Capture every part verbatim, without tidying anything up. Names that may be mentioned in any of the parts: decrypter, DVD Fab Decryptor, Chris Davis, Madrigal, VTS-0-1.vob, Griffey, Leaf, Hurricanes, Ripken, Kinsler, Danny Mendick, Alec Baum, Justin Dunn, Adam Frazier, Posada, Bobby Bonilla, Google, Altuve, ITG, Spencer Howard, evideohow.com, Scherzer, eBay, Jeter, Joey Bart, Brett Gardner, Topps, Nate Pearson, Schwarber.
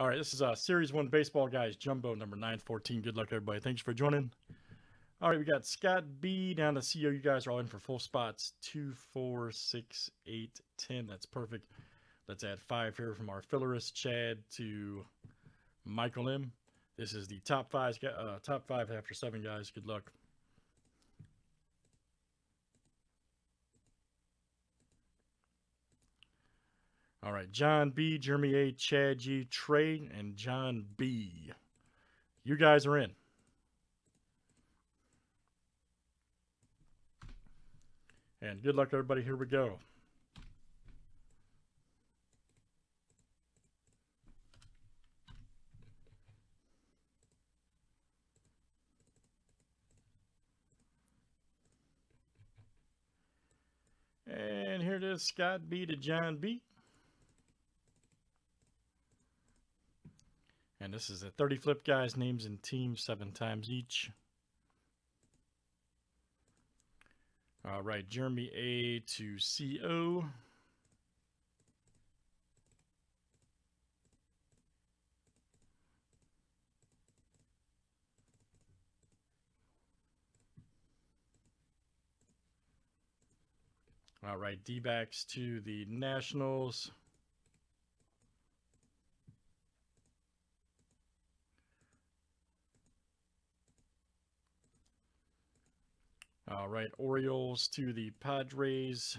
All right, this is uh, Series one Baseball Guys Jumbo number nine fourteen. Good luck, everybody. Thanks for joining. All right, we got Scott B down to C O. You guys are all in for full spots. two, four, six, eight, ten. That's perfect. Let's add five here from our fillerist, Chad, to Michael M. This is the top five, uh, top five after seven, guys. Good luck. All right, John B, Jeremy A, Chad G, Trey, and John B. You guys are in. And good luck, everybody. Here we go. And here it is, Scott B to John B. And this is a thirty flip, guys. Names and teams seven times each. All right, Jeremy A to C O. All right, D-backs to the Nationals. All right, Orioles to the Padres.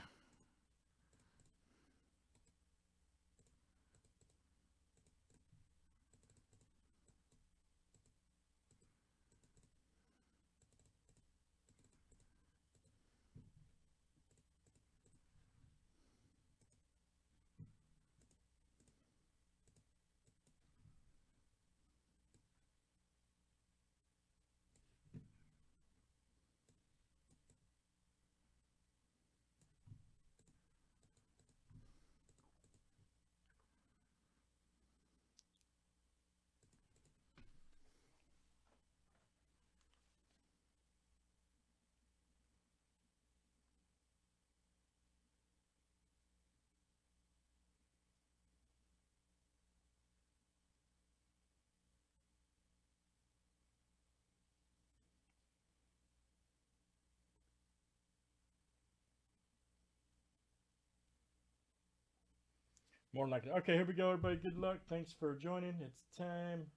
More than likely. Okay, here we go, everybody. Good luck. Thanks for joining. It's time.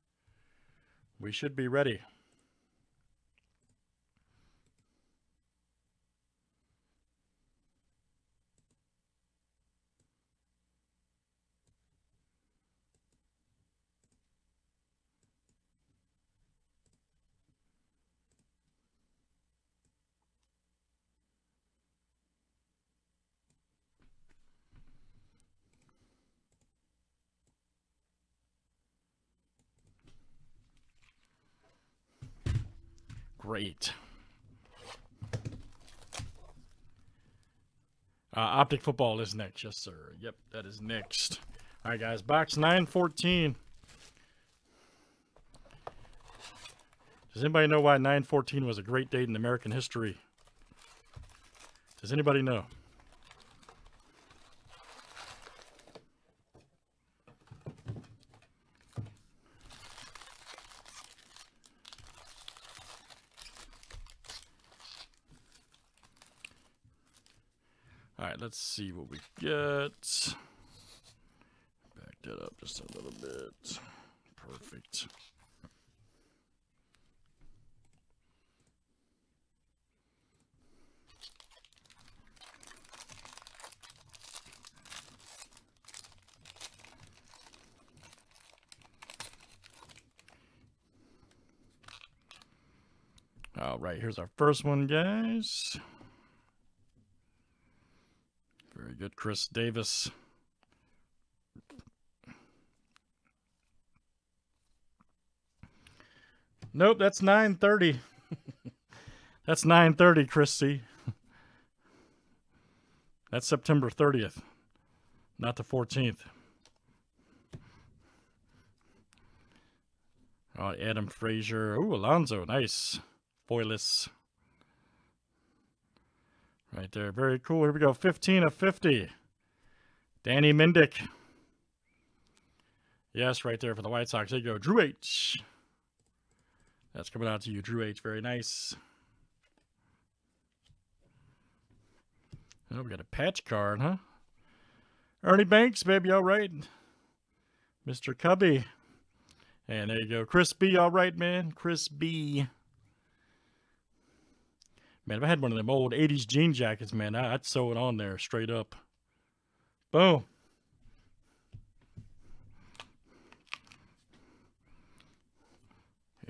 We should be ready. Great. Uh, Optic Football is next. Yes, sir. Yep, that is next. All right, guys. Box nine fourteen. Does anybody know why nine fourteen was a great date in American history? Does anybody know? All right, let's see what we get. Back that up just a little bit. Perfect. All right, here's our first one, guys. Very good, Chris Davis. Nope, that's nine thirty. That's nine thirty, Chris C. That's September thirtieth, not the fourteenth. All right, Adam Frazier. Ooh, Alonzo, nice. Foilus. Right there. Very cool. Here we go. fifteen of fifty. Danny Mendick. Yes, right there for the White Sox. There you go, Drew H. That's coming out to you, Drew H. Very nice. Oh, we got a patch card, huh? Ernie Banks, baby, all right. Mister Cubby. And there you go, Chris B. All right, man. Chris B. Man, if I had one of them old eighties jean jackets, man, I'd sew it on there straight up. Boom.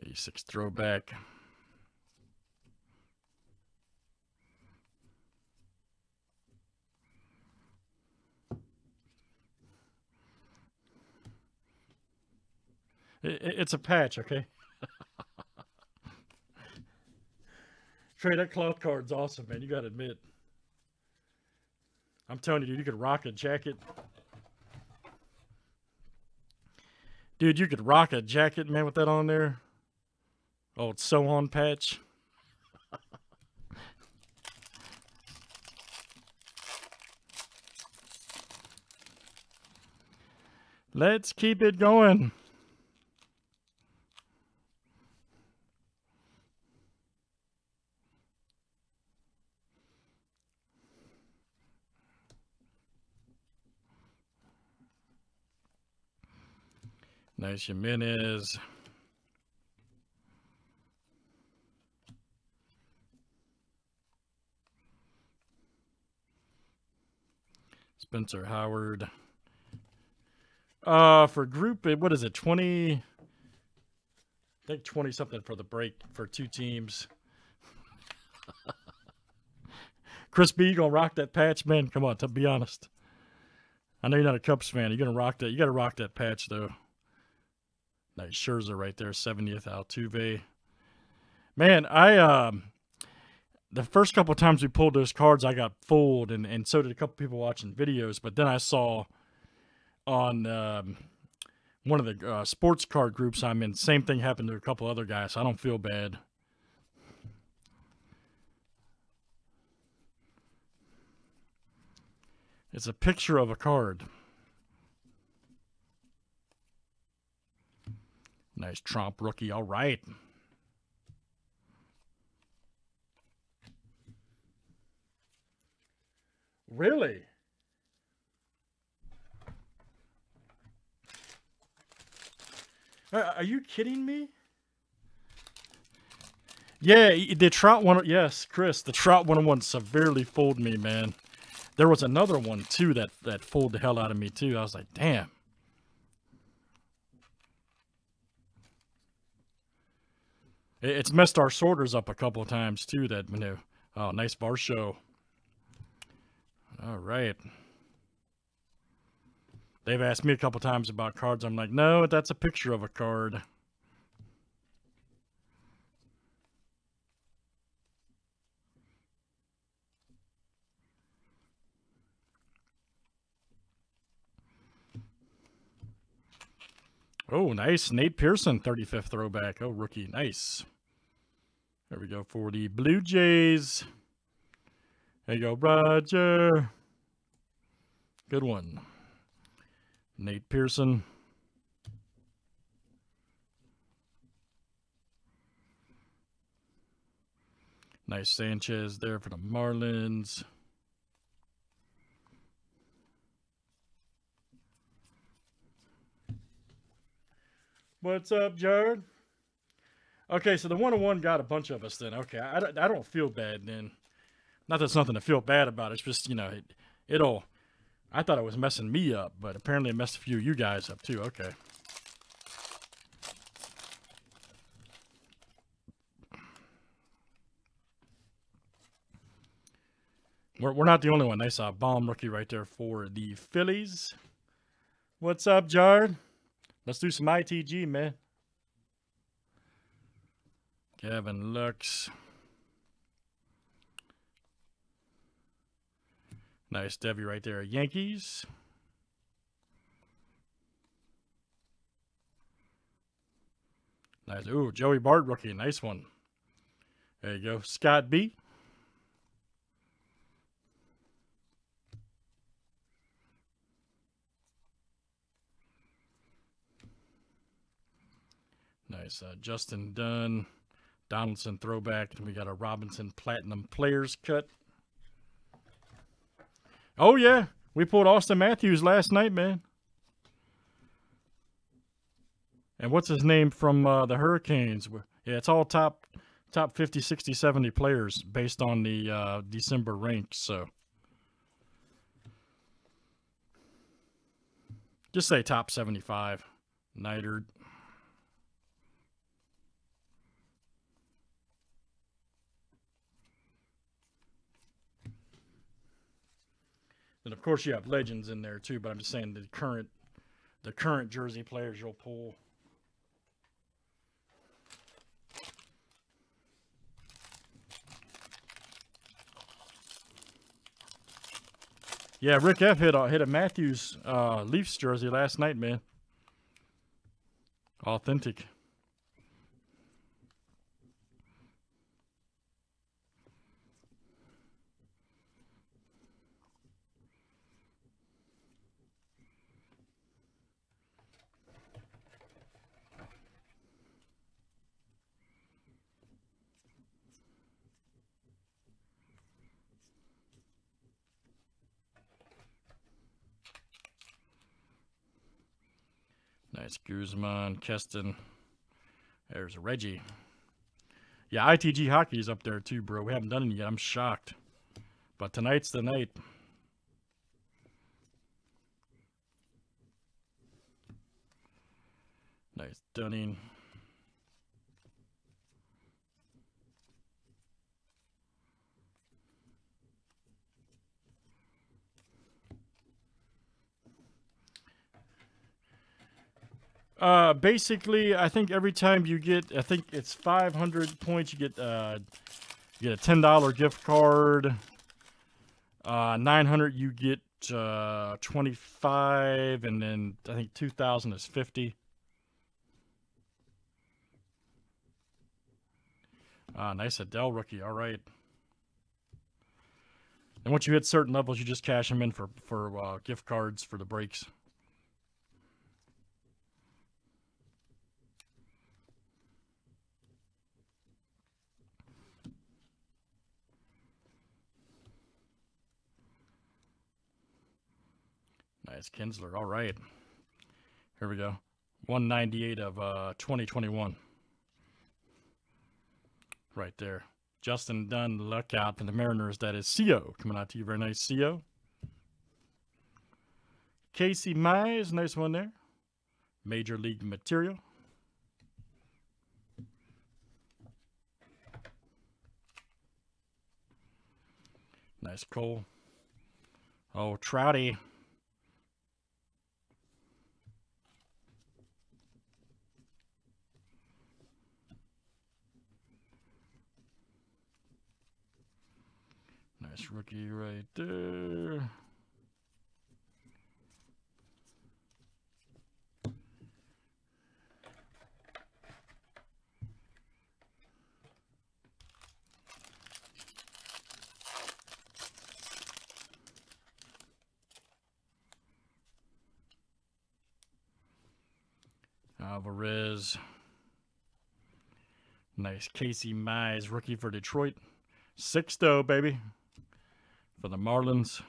eighty-six throwback. It's a patch, okay? Trey, that cloth card's awesome, man. You got to admit. I'm telling you, dude, you could rock a jacket. Dude, you could rock a jacket, man, with that on there. Old sew-on patch. Let's keep it going. Nice Jimenez. Spencer Howard. Uh, for group, what is it, twenty? I think twenty-something for the break for two teams. Chris B, you going to rock that patch, man? Come on, to be honest. I know you're not a Cubs fan. You're going to rock that. You got to rock that patch, though. Nice Scherzer right there, seventieth Altuve. Man, I um, the first couple of times we pulled those cards, I got fooled, and, and so did a couple people watching videos. But then I saw on um, one of the uh, sports card groups I'm in, same thing happened to a couple other guys, so I don't feel bad. It's a picture of a card. Nice Tromp rookie. All right. Really? Are you kidding me? Yeah, the Trout one. Yes, Chris, the Trout one oh one severely fooled me, man. There was another one, too, that, that fooled the hell out of me, too. I was like, damn. It's messed our sorters up a couple of times, too, that menu. Oh, nice bar show. All right. They've asked me a couple times about cards. I'm like, no, that's a picture of a card. Oh, nice. Nate Pearson, thirty-fifth throwback. Oh, rookie. Nice. There we go for the Blue Jays. There you go, Roger. Good one. Nate Pearson. Nice Sanchez there for the Marlins. What's up, Jared? Okay, so the one oh one got a bunch of us then. Okay, I, I don't feel bad then. Not that it's nothing to feel bad about. It's just, you know, it, it'll... I thought it was messing me up, but apparently it messed a few of you guys up too. Okay. We're, we're not the only one. Nice uh, bomb rookie right there for the Phillies. What's up, Jared? Let's do some I T G, man. Gavin Lux. Nice Devy right there. Yankees. Nice. Ooh, Joey Bart rookie. Nice one. There you go. Scott B. guys. Uh, Justin Dunn, Donaldson throwback, and we got a Robinson Platinum Players Cut. Oh, yeah. We pulled Austin Matthews last night, man. And what's his name from uh, the Hurricanes? Yeah, it's all top top fifty, sixty, seventy players based on the uh, December ranks. So just say top seventy-five. Neidert. And of course you have legends in there too, but I'm just saying the current the current jersey players you'll pull. Yeah, Rick F hit a, hit a Matthews uh, Leafs jersey last night, man. Authentic. Nice. Guzman, Keston. There's Reggie. Yeah, I T G hockey is up there too, bro. We haven't done it yet. I'm shocked. But tonight's the night. Nice. Dunning. Uh, basically, I think every time you get, I think it's five hundred points, you get, uh, you get a ten dollar gift card. Uh, nine hundred, you get, uh, twenty-five, and then I think two thousand is fifty. Ah, uh, nice Adele rookie. All right. And once you hit certain levels, you just cash them in for, for, uh, gift cards for the breaks. Nice Kinsler. All right. Here we go. one ninety-eight of uh, twenty twenty-one. Right there. Justin Dunn, luck out for the Mariners. That is C O coming out to you. Very nice, C O. Casey Mize. Nice one there. Major League material. Nice Cole. Oh, Trouty. Nice rookie right there. Alvarez. Nice Casey Mize, rookie for Detroit. Sixto, baby. For the Marlins.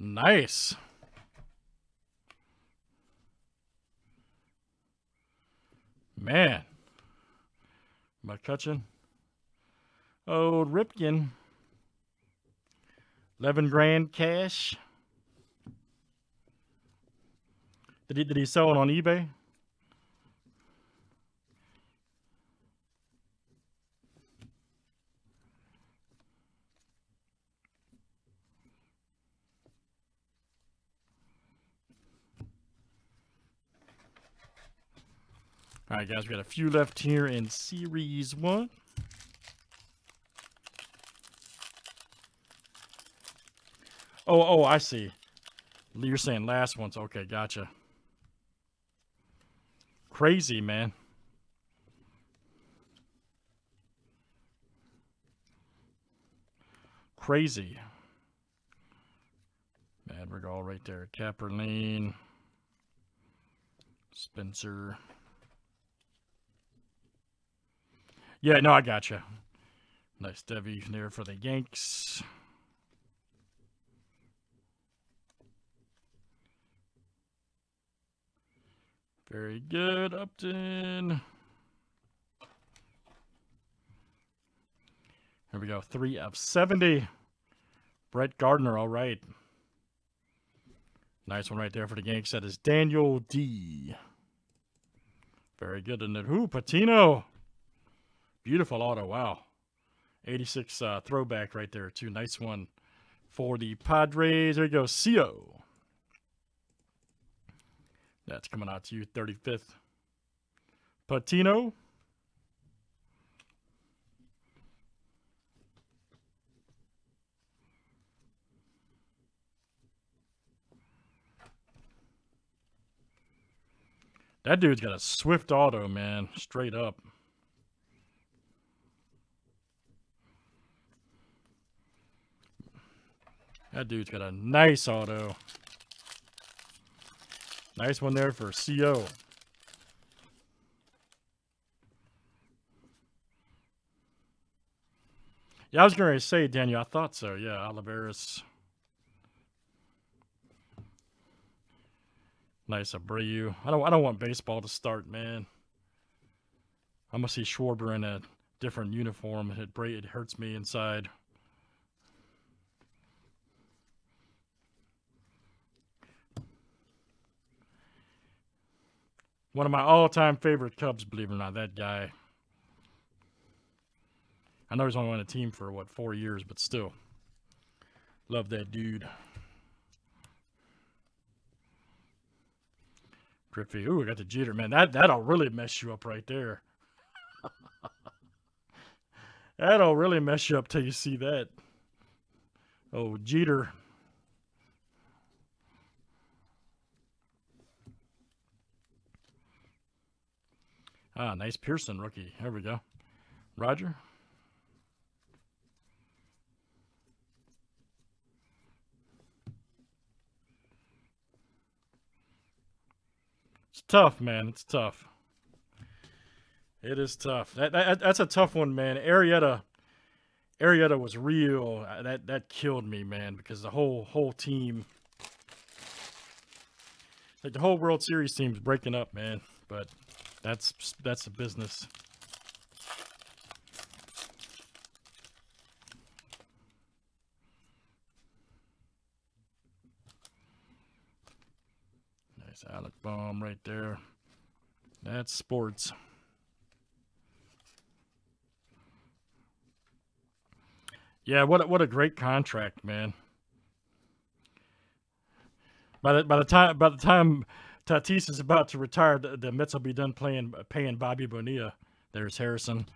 Nice. Man. McCutcheon. Oh, Ripken, eleven grand cash. Did he, did he sell it on eBay? All right, guys, we got a few left here in series one. Oh, oh, I see. You're saying last ones. Okay, gotcha. crazy, man. Crazy. Madrigal right there. Kaperlane. Spencer. Yeah, no, I gotcha. Nice Debbie there for the Yanks. Very good, Upton. Here we go, three of seventy. Brett Gardner, all right. Nice one right there for the Yanks. That is Daniel D. Very good. And then, ooh, Patino. Beautiful auto, wow. eighty-six uh, throwback right there, too. Nice one for the Padres. There you go, C O. That's coming out to you, thirty-fifth. Patino. That dude's got a swift auto, man. Straight up. That dude's got a nice auto. Nice one there for C O. Yeah, I was going to say, Daniel, I thought so. Yeah, Olivares. Nice Abreu. I don't, I don't want baseball to start, man. I'm going to see Schwarber in a different uniform. It, it hurts me inside. One of my all-time favorite Cubs, believe it or not, that guy. I know he's only on the team for, what, four years, but still. Love that dude. Griffey. Ooh, I got the Jeter, man. That, that'll really mess you up right there. That'll really mess you up till you see that. Oh, Jeter. Ah, nice Pearson rookie. There we go. Roger. It's tough, man. It's tough. It is tough. That, that that's a tough one, man. Arrieta, Arrieta was real. That that killed me, man, because the whole whole team, like the whole World Series team's breaking up, man. But That's that's a business. Nice Alec Baum right there. That's sports. Yeah, what a, what a great contract, man. By the by the time by the time. Tatis is about to retire. The, the Mets will be done playing, paying Bobby Bonilla. There's Harrison.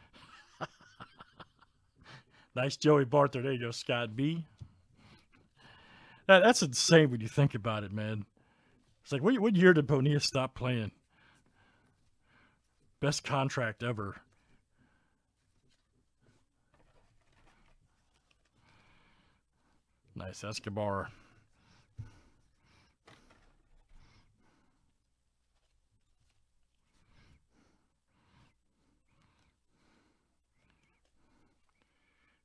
Nice Joey Bart there. There you go, Scott B. That, that's insane when you think about it, man. It's like, what, what year did Bonilla stop playing? Best contract ever. Nice Escobar.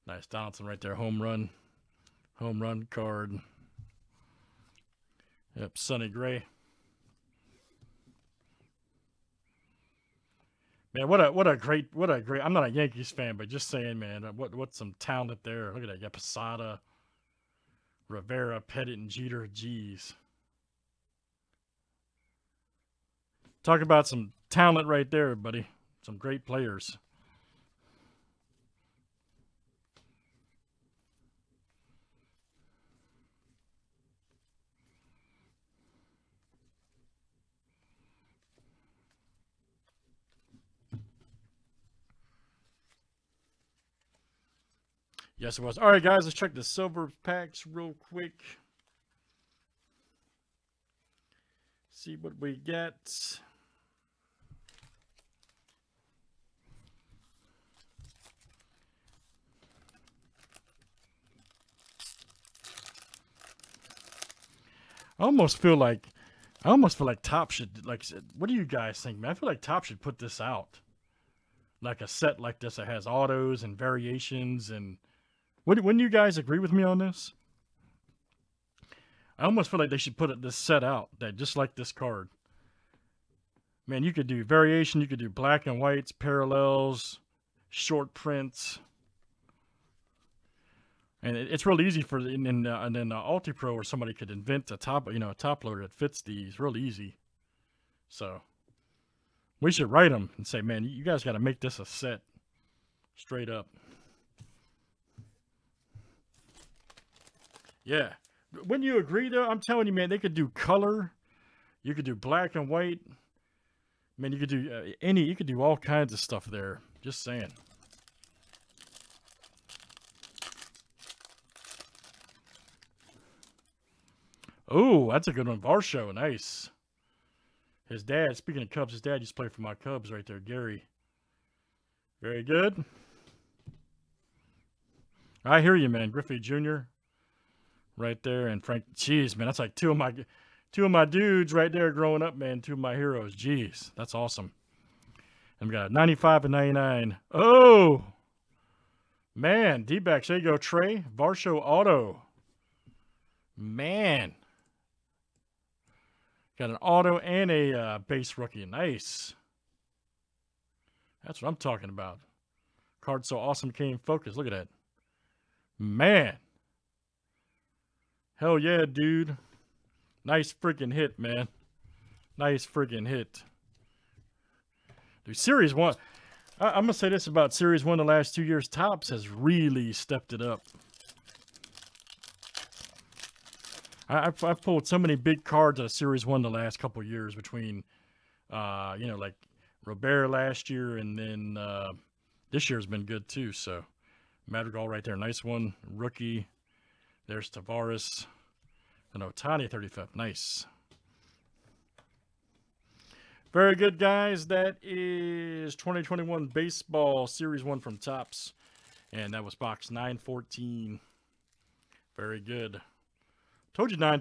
Nice Donaldson right there. Home run. Home run card. Yep, Sonny Gray. Man, what a what a great what a great I'm not a Yankees fan, but just saying, man, what what some talent there. Look at that. You got Posada, Rivera, Pettit, and Jeter. Jeez. Talk about some talent right there, buddy. Some great players. Yes, it was. All right, guys, let's check the silver packs real quick. See what we get. I almost feel like, I almost feel like Topps should, like, what do you guys think, man? I feel like Topps should put this out, like a set like this that has autos and variations. And wouldn't you guys agree with me on this? I almost feel like they should put this set out that just like this card. Man, you could do variation, you could do black and whites, parallels, short prints. And it's real easy for, and then uh, and then uh, AltiPro or somebody could invent a top, you know, a top loader that fits these real easy. So we should write them and say, man, you guys got to make this a set, straight up. Yeah, wouldn't you agree though? I'm telling you, man, they could do color, you could do black and white. Man, you could do uh, any, you could do all kinds of stuff there. Just saying. Oh, that's a good one. Varsho, nice. His dad, speaking of Cubs, his dad used to play for my Cubs right there, Gary. Very good. I hear you, man. Griffey Junior right there. And Frank, jeez, man, that's like two of my, two of my dudes right there growing up, man. Two of my heroes. Jeez, that's awesome. And we got ninety-five and ninety-nine. Oh, man, D-backs. There you go, Trey. Varsho auto. Man. Got an auto and a uh, base rookie. Nice. That's what I'm talking about. Card so awesome came focus. Look at that. Man. Hell yeah, dude. Nice freaking hit, man. Nice freaking hit. Dude, Series one. I I'm going to say this about Series one the last two years. Topps has really stepped it up. I've, I've pulled so many big cards out of Series one the last couple of years between, uh, you know, like Robert last year, and then uh, this year's been good too. So Madrigal right there, nice one. Rookie. There's Tavares and Ohtani thirty-fifth. Nice. Very good, guys. That is twenty twenty-one Baseball Series one from Topps, and that was box nine fourteen. Very good. Told you nine.